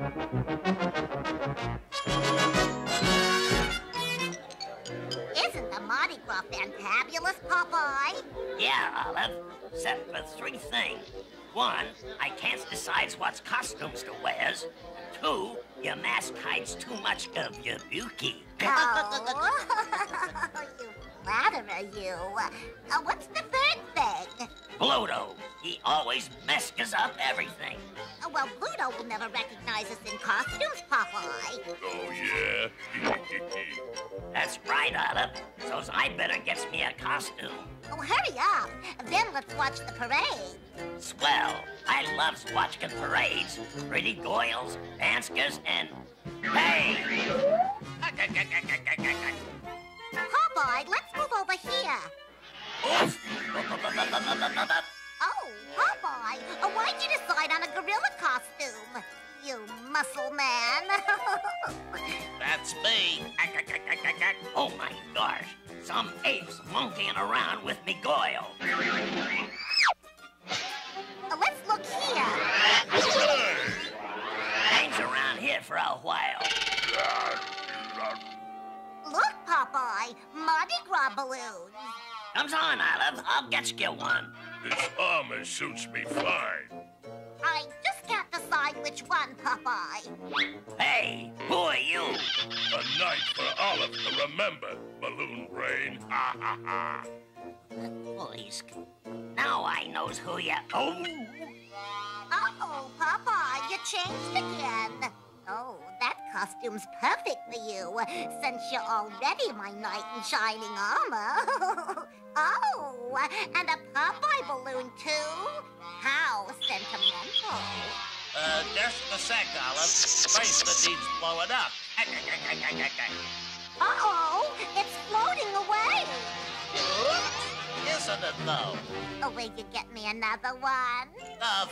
Isn't the Mardi Gras fantabulous, Popeye? Yeah, Olive, except for three things. One, I can't decide what costumes to wear. Two, your mask hides too much of your beauty. Oh, you flatterer, you. What's the third thing? Bluto. He always messes up everything. Oh, well, Bluto will never recognize us in costumes, Popeye. Oh, yeah? That's right, Olive. So I better get me a costume. Oh, hurry up. Then let's watch the parade. Swell. I love watching parades. Pretty goyles, dancers, and... Hey! Popeye, let's move over here. Oops. Oh, Popeye, why'd you decide on a gorilla costume? You muscle man. That's me. Oh, my gosh. Some apes monkeying around with me goyle. Let's look here. Hangs around here for a while. Look, Popeye, Mardi Gras balloons. Comes on, Olive. I'll get you one. This armor suits me fine. I just can't decide which one, Popeye. Hey, who are you? A night for Olive to remember, Balloon Brain. Ha, ha, ha. Boys, now I knows who you are. Oh. Uh-oh, Popeye, you changed again. Oh, that costume's perfect for you, since you're already my knight in shining armor. Oh, and a Popeye balloon, too? How sentimental. Just a sec, Olive. The bracelet needs blowing up. Uh-oh, it's floating away. Isn't it, though? Oh, will you get me another one?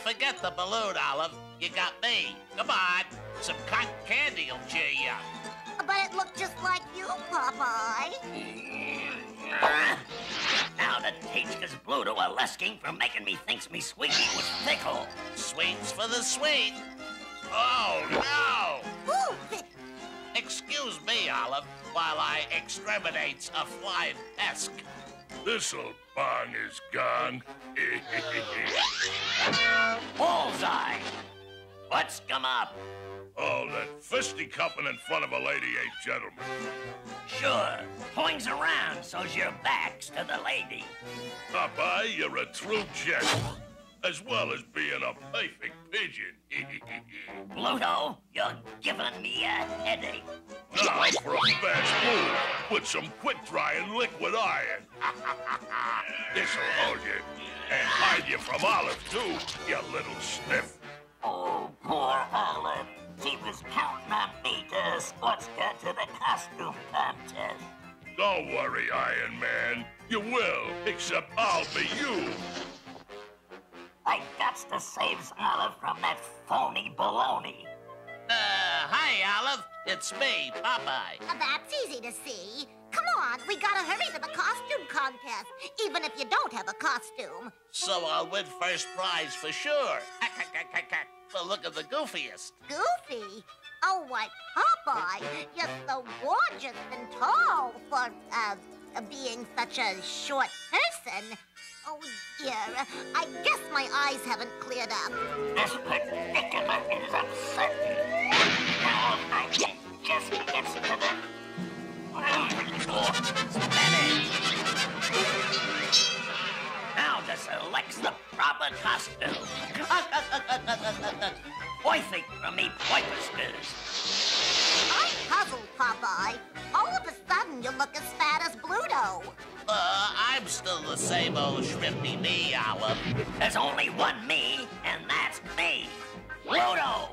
Forget the balloon, Olive. You got me. Come on. Some cotton candy will cheer you up. But it looked just like you, Popeye. Now the teacher's blew to a lesking for making me thinks me sweetie was pickle. Sweets for the sweet. Oh, no! Ooh. Excuse me, Olive, while I exterminate a flying pest. This old bong is gone. Bullseye! What's come up? Oh, that fisticuffing in front of a lady ain't gentleman. Sure. Points around so's your back's to the lady. Popeye, you're a true gentleman, as well as being a perfect pigeon. Pluto, you're giving me a headache. Now for a fast move with some quick-drying liquid iron. This'll hold you and hide you from Olive, too, you little sniff. Oh, poor Olive. She was counting on me to escort her to the costume contest. Don't worry, Iron Man. You will, except I'll be you. I got to save Olive from that phony baloney. Hi, Olive. It's me, Popeye. That's easy to see. Come on, we gotta hurry to the costume contest, even if you don't have a costume. So I'll win first prize for sure. But look at the goofiest. Goofy? Oh, why, Popeye, you're so gorgeous and tall for, being such a short person. Oh, dear, I guess my eyes haven't cleared up. This predicament is upsetting. Now I can just get to the... Now to select the proper costume. Poifing from me poipsters. I'm puzzled, Popeye. All of a sudden, you look as fat as Bluto. I'm still the same old shrimpy me, Olive. There's only one me, and that's me, Bluto.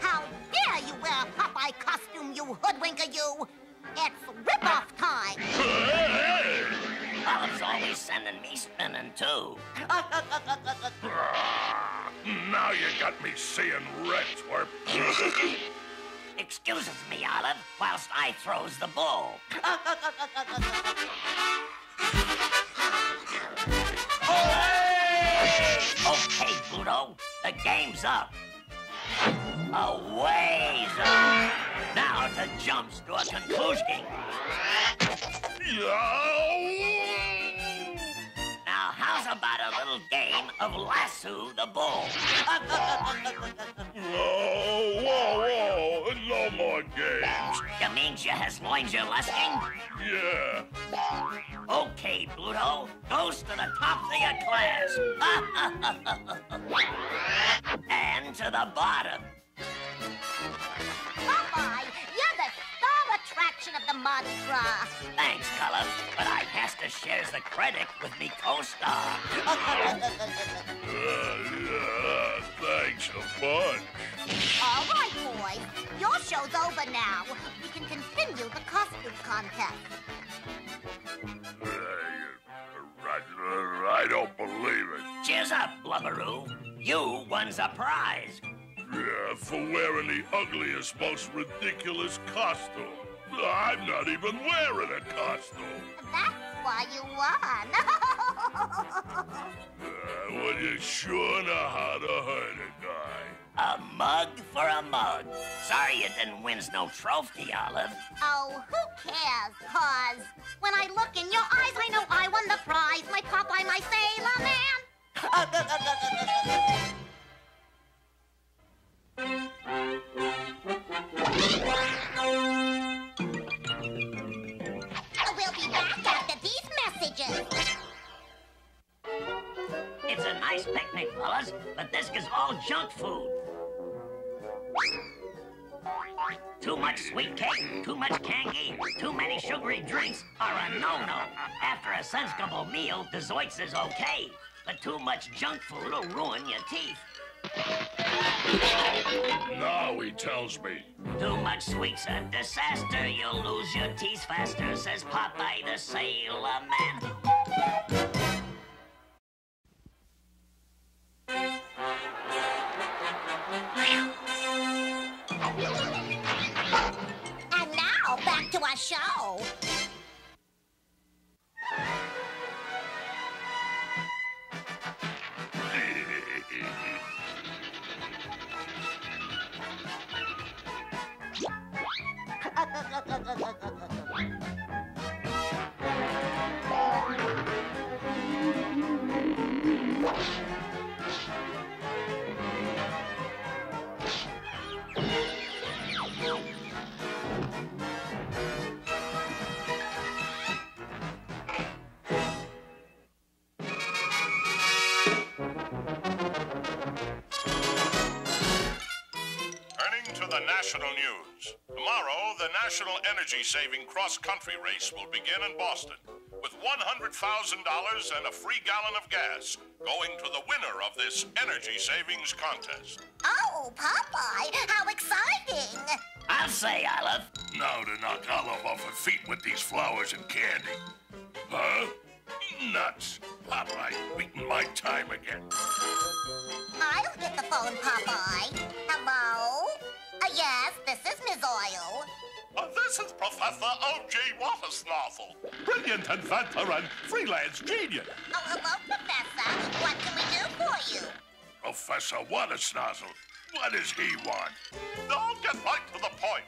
How dare you wear a Popeye costume, you hoodwinker, you! It's rip-off time! Olive's always sending me spinning, too. Now you got me seeing red, twerp. Excuses me, Olive, whilst I throws the ball. Okay, Pluto, the game's up. a ways off. Now to jump to a conclusion. Now how's about a little game of lasso the bull? Whoa, no more games. Dementia has loined your lusting? Yeah. Okay, Bluto, goes to the top of your class. And to the bottom. Popeye, you're the star attraction of the Mardi Gras. Thanks, Color, but I has to share the credit with me co-star. Thanks a bunch. All right, boys. Your show's over now. We can continue the costume contest. I don't believe it. Cheers up, Blubberoo. You won the prize. Yeah, for wearing the ugliest, most ridiculous costume. I'm not even wearing a costume. That's why you won. Well, you sure know how to hurt a guy. A mug for a mug. Sorry you didn't win no trophy, Olive. Oh, who cares, cause when I look in your eyes, I know I won the prize. My Popeye, my sailor man. We'll be back after these messages. It's a nice picnic, fellas, but this is all junk food. Too much sweet cake, too much candy, too many sugary drinks are a no-no. After a sensible meal, Dezoits is okay, but too much junk food will ruin your teeth. Now he tells me. Too much sweet's a disaster. You'll lose your teeth faster, says Popeye the Sailor Man. And now, back to our show. National news. Tomorrow, the National Energy-Saving Cross-Country Race will begin in Boston with $100,000 and a free gallon of gas going to the winner of this energy savings contest. Oh, Popeye, how exciting! I'll say, Olive. Now to knock Olive off her feet with these flowers and candy. Huh? Nuts. Popeye, beating my time again. I'll get the phone, Popeye. Hello? Yes, this is Ms. Oyl. This is Professor O.G. Wattasnozzle, brilliant inventor and freelance genius. Oh, hello, Professor. What can we do for you? Professor Wattasnozzle, what does he want? I'll get right to the point.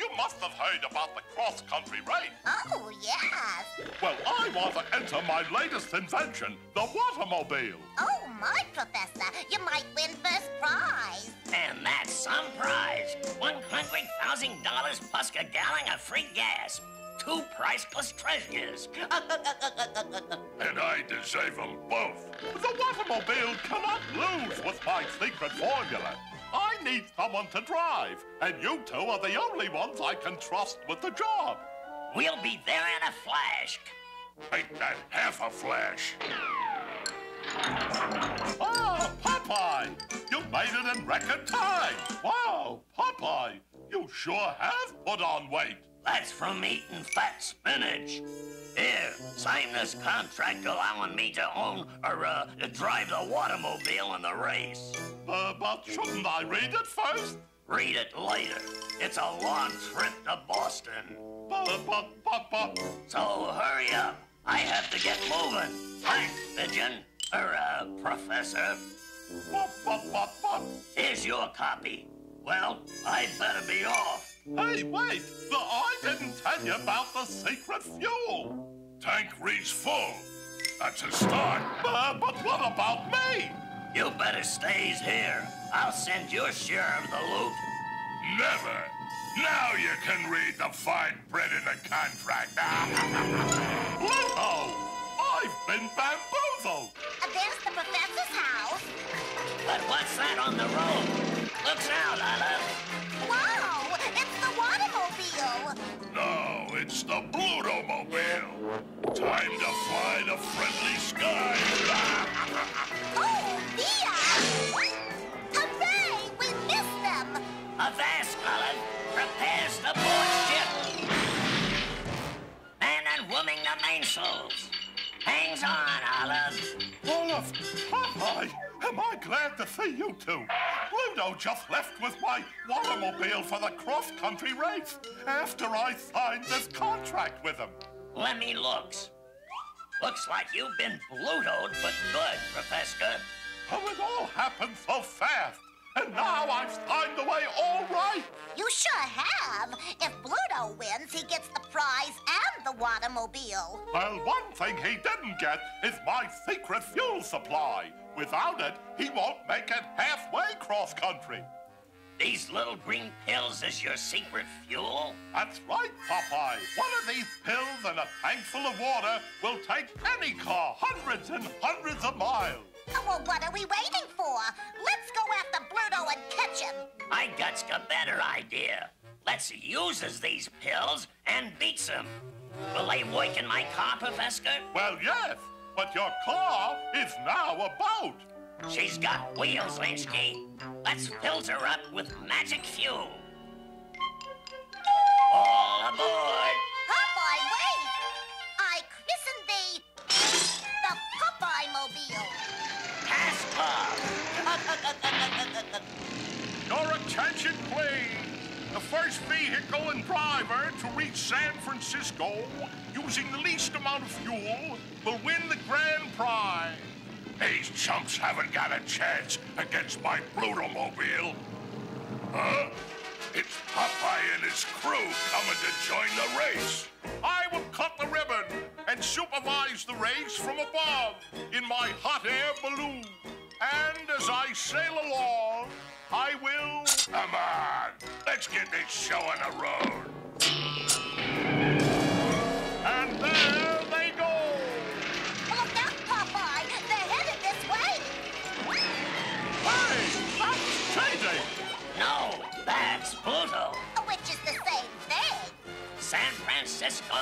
You must have heard about the cross-country race. Oh, yes. Well, I want to enter my latest invention, the Watermobile. Oh, my, Professor. You might win first prize. And that's some prize. $100,000 plus a gallon of free gas. Two priceless treasures. And I deserve them both. The Watermobile cannot lose with my secret formula. I need someone to drive, and you two are the only ones I can trust with the job. We'll be there in a flash. Ain't that half a flash. Oh, Popeye! You made it in record time! Wow, Popeye, you sure have put on weight. That's from eating fat spinach. Here, sign this contract allowing me to own or drive the Watermobile in the race. But shouldn't I read it first? Read it later. It's a long trip to Boston. But. So hurry up. I have to get moving. Thanks, Pigeon. Or, Professor. Here's your copy. Well, I'd better be off. Hey, wait! I didn't tell you about the secret fuel! Tank reads full. That's a start. But what about me? You better stays here. I'll send your share of the loot. Never! Now you can read the fine print in the contract. Pluto! I've been bamboozled! There's the professor's house. But what's that on the road? Looks out, Olive. Wow! It's the Watermobile! No, it's the Blutomobile. Time to fly the friendly sky. Oh, dear! Hooray! We missed them! Avast, Olive! Prepares to board ship! Man unwombing the mainsails! Hangs on, Olive! Olive! Popeye! Am I glad to see you two? Bluto just left with my Watermobile for the cross-country race after I signed this contract with him. Let me looks. Looks like you've been Bluto'd, but good, Professor. Oh, it all happened so fast. And now I've signed away all right. You sure have. If Bluto wins, he gets the prize and the Watermobile. Well, one thing he didn't get is my secret fuel supply. Without it, he won't make it halfway cross-country. These little green pills is your secret fuel? That's right, Popeye. One of these pills and a tankful of water will take any car hundreds and hundreds of miles. Oh, well, what are we waiting for? Let's go after Bluto and catch him. I got's a better idea. Let's uses these pills and beats him. Will they work in my car, Professor? Well, yes, but your car is now a boat. She's got wheels, Linchkey. Let's filter her up with magic fuel. All aboard! Popeye, wait! I christened thee the Popeye-mobile. Pass off! Your attention, please. The first vehicle and driver to reach San Francisco using the least amount of fuel will win the grand prize. These chumps haven't got a chance against my Blutomobile. Huh? It's Popeye and his crew coming to join the race. I will cut the ribbon and supervise the race from above in my hot air balloon. And as I sail along, I will... Come on, let's get this show on the road. And then... No, that's Pluto. Which is the same thing. San Francisco,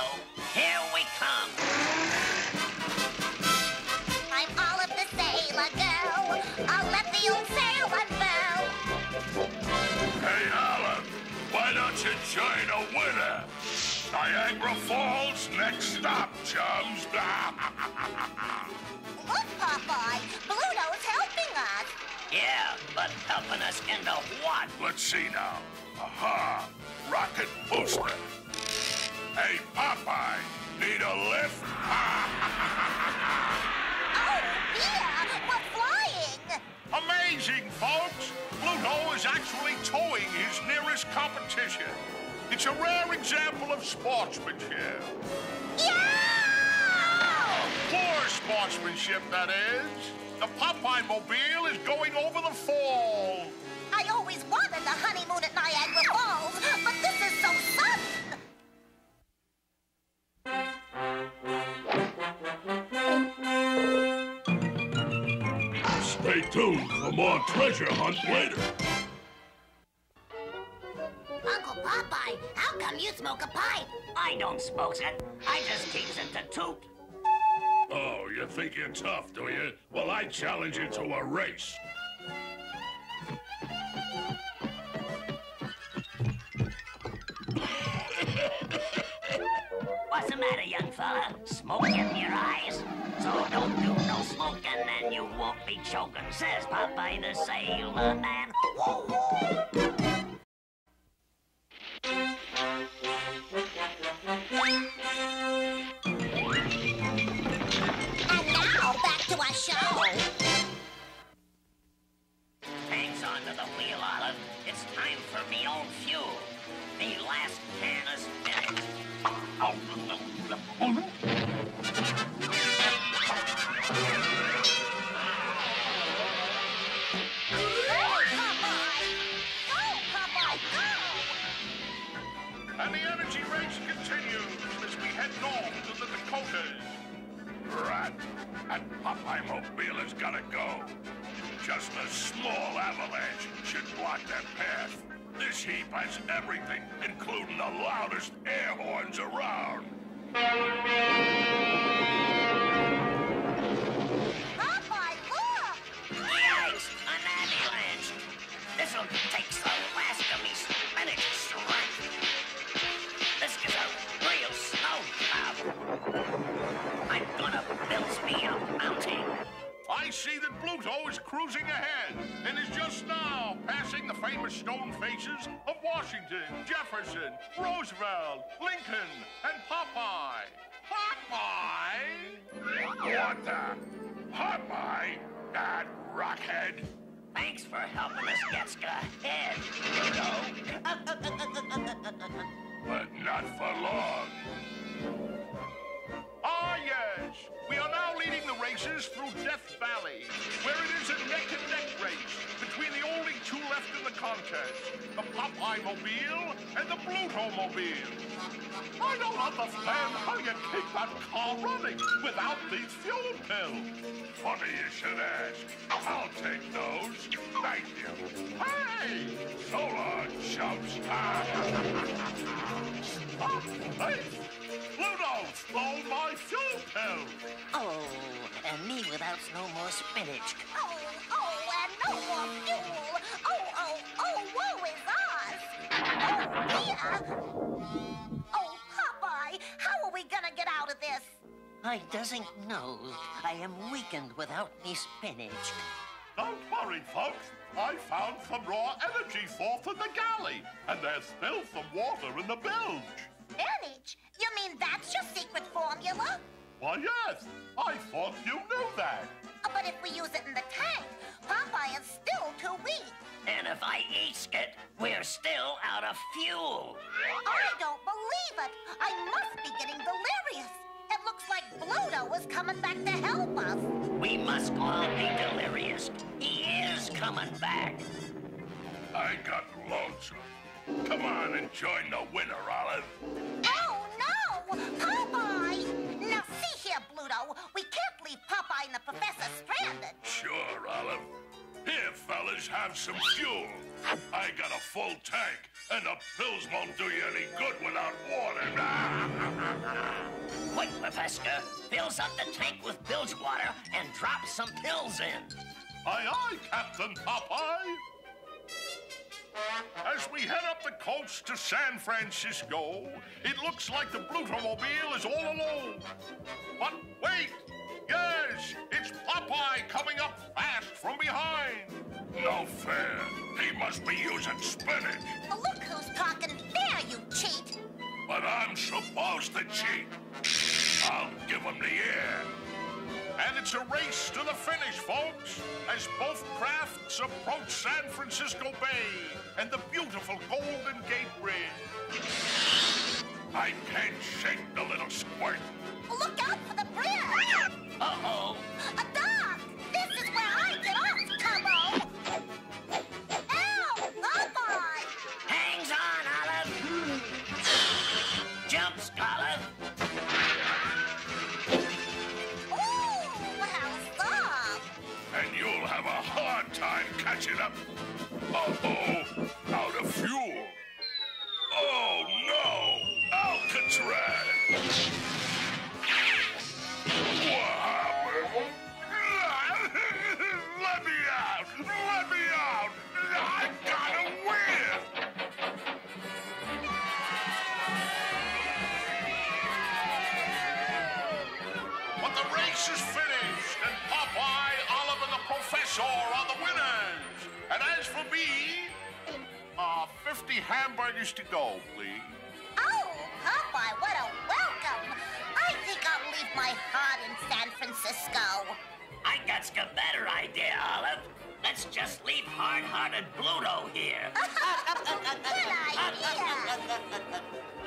here we come. I'm Olive the Sailor Girl. I'll let the old sail unfurl. Hey, Olive, why don't you join a winner? Niagara Falls, next stop, chums. Look, Popeye, Pluto's helping us. Yeah, but helping us into what? Let's see now. Aha! Rocket booster. Hey, Popeye, need a lift? Oh, yeah! We're flying! Amazing, folks! Pluto is actually towing his nearest competition. It's a rare example of sportsmanship. Yeah! Poor sportsmanship, that is. The Popeye-mobile is going over the fall. I always wanted the honeymoon at Niagara Falls, but this is so sudden. Stay tuned for more treasure hunt later. Uncle Popeye, how come you smoke a pipe? I don't smoke it. I just keeps it to toot. Oh, you think you're tough, do you? Well, I challenge you to a race. What's the matter, young fella? Smoke in your eyes? So don't do no smoking and you won't be choking, says Popeye the Sailor Man. Show. Hangs onto the wheel, Olive. It's time for the old fuel. The last can is finished. And the energy race continues as we head north to the Dakotas. Rat, that Popeye-mobile has got to go. Just a small avalanche should block that path. This heap has everything, including the loudest air horns around. Popeye, look! Yikes! An avalanche! This'll take the last of me spinach strength. This is a real snow job. I'm gonna build me a mountain. I see that Bluto is cruising ahead and is just now passing the famous stone faces of Washington, Jefferson, Roosevelt, Lincoln, and Popeye. Popeye? What the? Popeye? That rockhead? Thanks for helping us get ahead, Bluto. But not for long. Ah, yes. We are now leading the races through Death Valley, where it is a neck-and-neck race between the only two left in the contest, the Popeye-mobile and the Blutomobile. I don't understand how you keep that car running without these fuel pills. Funny you should ask. I'll take those. Thank you. Hey! So long, chumps. Stop, please. Pluto stole my fuel pill! Oh, and me without no more spinach. Oh, and no more fuel! Oh, woe is us! Oh, dear! Oh, Popeye, how are we gonna get out of this? I doesn't know. I am weakened without me spinach. Don't worry, folks. I found some raw energy source in the galley, and there's still some water in the bilge. Spinach? You mean that's your secret formula? Why, yes. I thought you knew that. But if we use it in the tank, Popeye is still too weak. And if I eat it, we're still out of fuel. I don't believe it. I must be getting delirious. It looks like Bluto is coming back to help us. We must all be delirious. He is coming back. I got lonesome. Come on and join the winner, Olive. Oh, no! Popeye! Now, see here, Bluto. We can't leave Popeye and the Professor stranded. Sure, Olive. Here, fellas, have some fuel. I got a full tank, and the pills won't do you any good without water. Quick, Professor. Fills up the tank with bilge water and drops some pills in. Aye, aye, Captain Popeye. As we head up the coast to San Francisco, it looks like the Blutomobile is all alone. But wait! Yes, it's Popeye coming up fast from behind. No fair. He must be using spinach. Well, look who's talking fair, you cheat. But I'm supposed to cheat. I'll give him the air. And it's a race to the finish, folks, as both crafts approach San Francisco Bay and the beautiful Golden Gate Bridge. I can't shake the little squirt. Look out for the bridge! Uh-oh. A dog! This is where I get off, Tubbo! Ow! Popeye! Hangs on, Olive! Jumps, Olive! Catch it up. Uh-oh, out of fuel. Oh, no, Alcatraz. Let me out, let me out. I gotta win. But the race is finished, and Popeye, Olive, and the Professor are the winners. And as for me, 50 hamburgers to go, please. Oh, Popeye, what a welcome. I think I'll leave my heart in San Francisco. I got a better idea, Olive. Let's just leave hard-hearted Bluto here. Good idea.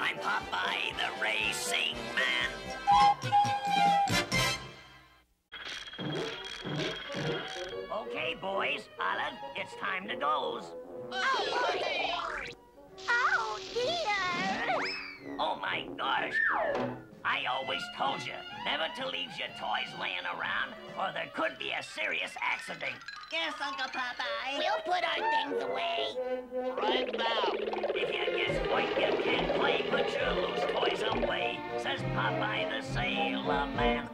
I'm Popeye, the racing man. Okay, boys, Olive, it's time to doze. Oh, dear. Oh, my gosh. I always told you never to leave your toys laying around, or there could be a serious accident. Yes, Uncle Popeye. We'll put our things away. Right now. If you just wait, you can't play, put your loose toys away, says Popeye the Sailor Man.